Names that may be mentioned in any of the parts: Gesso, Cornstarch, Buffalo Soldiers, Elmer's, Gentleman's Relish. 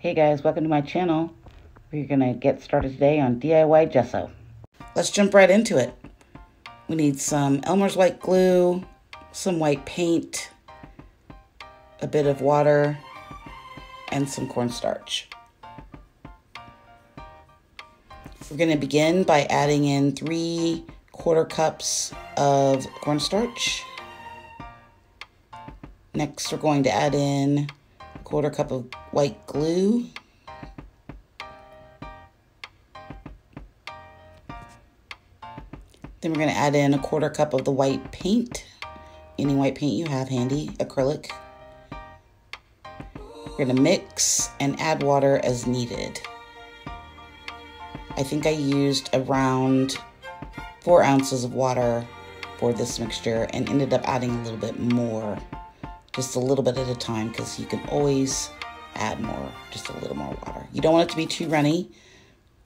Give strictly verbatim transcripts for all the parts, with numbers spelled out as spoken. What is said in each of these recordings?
Hey guys, welcome to my channel. We're gonna get started today on D I Y gesso. Let's jump right into it. We need some Elmer's white glue, some white paint, a bit of water, and some cornstarch. We're gonna begin by adding in three quarter cups of cornstarch. Next, we're going to add in a quarter cup of white glue. Then we're going to add in a quarter cup of the white paint, any white paint you have handy, acrylic. We're going to mix and add water as needed. I think I used around four ounces of water for this mixture and ended up adding a little bit more, just a little bit at a time, because you can always add more, just a little more water. You don't want it to be too runny.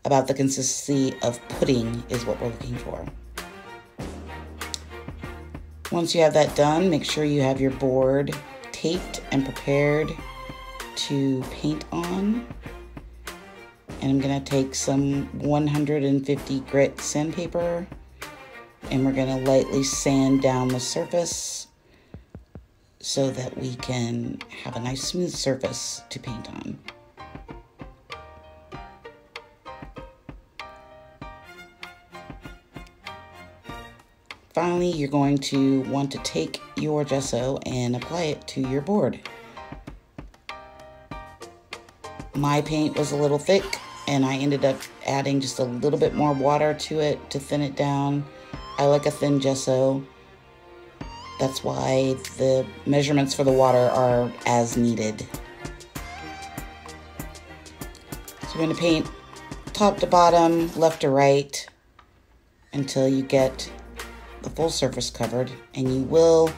About the consistency of pudding is what we're looking for. Once you have that done, make sure you have your board taped and prepared to paint on. And I'm gonna take some one hundred fifty grit sandpaper, and we're gonna lightly sand down the surface so that we can have a nice smooth surface to paint on. Finally, you're going to want to take your gesso and apply it to your board. My paint was a little thick, and I ended up adding just a little bit more water to it to thin it down. I like a thin gesso. That's why the measurements for the water are as needed. So we're going to paint top to bottom, left to right, until you get the full surface covered, and you will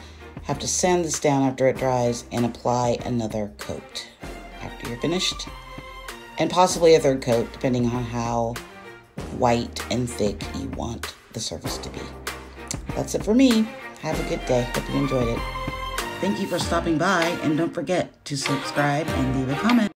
have to sand this down after it dries and apply another coat after you're finished, and possibly a third coat depending on how white and thick you want the surface to be. That's it for me. Have a good day. Hope you enjoyed it. Thank you for stopping by, and don't forget to subscribe and leave a comment.